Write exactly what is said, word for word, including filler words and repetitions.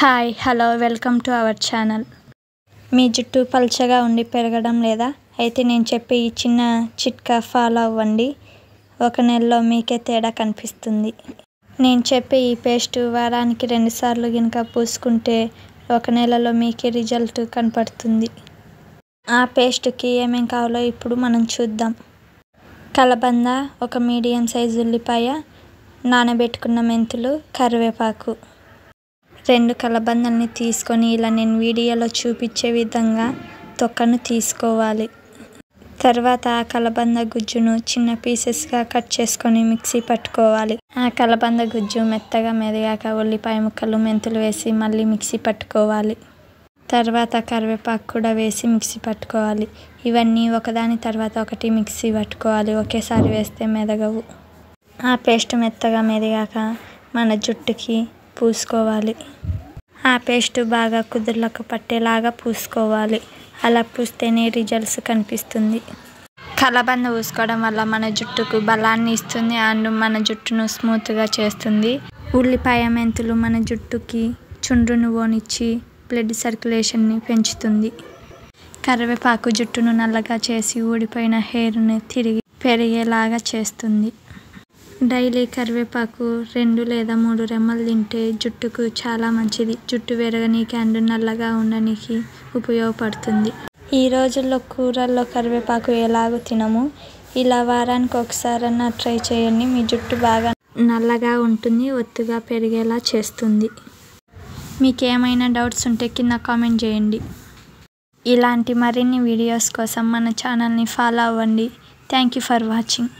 Hi hello welcome to our channel. మీ జుట్టు పల్చగా ఉండి పెరగడం లేదా? అయితే నేను చెప్పే ఈ చిన్న చిట్కా ఫాలో అవ్వండి. ఒక నెలలో మీకే తేడా కనిపిస్తుంది. నేను చెప్పే ఈ పేస్ట్ వారానికి రెండుసార్లు గినక పూసుకుంటే ఒక నెలలో మీకే రిజల్ట్ కనపడుతుంది. ఆ పేస్ట్కి ఏమేం కావాలో ఇప్పుడు మనం చూద్దాం. కలబంద, ఒక మీడియం సైజు ఉల్లిపాయ, నానబెట్టుకున్న మెంతులు, కరివేపాకు. రెండు కలబందల్ని తీసుకొని ఇలా నేను వీడియోలో చూపించే విధంగా తొక్కను తీసుకోవాలి. తర్వాత ఆ కలబంద గుజ్జును చిన్న పీసెస్గా కట్ చేసుకొని మిక్సీ పట్టుకోవాలి. ఆ కలబంద గుజ్జు మెత్తగా మెదిగాక ఉల్లిపాయ ముక్కలు, మెంతులు వేసి మళ్ళీ మిక్సీ పట్టుకోవాలి. తర్వాత కరివేపాకు కూడా వేసి మిక్సీ పట్టుకోవాలి. ఇవన్నీ ఒకదాని తర్వాత ఒకటి మిక్సీ పట్టుకోవాలి. ఒకేసారి వేస్తే మెదగవు. ఆ పేస్ట్ మెత్తగా మెదిగాక మన జుట్టుకి పూసుకోవాలి. ఆ పేస్ట్ బాగా కుదుర్లకు పట్టేలాగా పూసుకోవాలి. అలా పూస్తేనే రిజల్ట్స్ కనిపిస్తుంది. కలబంద పూసుకోవడం వల్ల మన జుట్టుకు బలాన్ని ఇస్తుంది అండ్ మన జుట్టును స్మూత్గా చేస్తుంది. ఉల్లిపాయ, మెంతులు మన జుట్టుకి చుండ్రును ఓనిచ్చి బ్లడ్ సర్క్యులేషన్ని పెంచుతుంది. కరివేపాకు జుట్టును నల్లగా చేసి ఊడిపోయిన హెయిర్ని తిరిగి పెరిగేలాగా చేస్తుంది. డైలీ కరివేపాకు రెండు లేదా మూడు రెమ్మలు తింటే జుట్టుకు చాలా మంచిది. జుట్టు పెరగనీకి అండ్ నల్లగా ఉండడానికి ఉపయోగపడుతుంది. ఈ రోజుల్లో కూరల్లో కరివేపాకు ఎలాగో తినము. ఇలా వారానికి ఒకసారన్నా ట్రై చేయండి. మీ జుట్టు బాగా నల్లగా ఉంటుంది, ఒత్తుగా పెరిగేలా చేస్తుంది. మీకు ఏమైనా డౌట్స్ ఉంటే కింద కామెంట్ చేయండి. ఇలాంటి మరిన్ని వీడియోస్ కోసం మన ఛానల్ని ఫాలో అవ్వండి. Thank you for watching.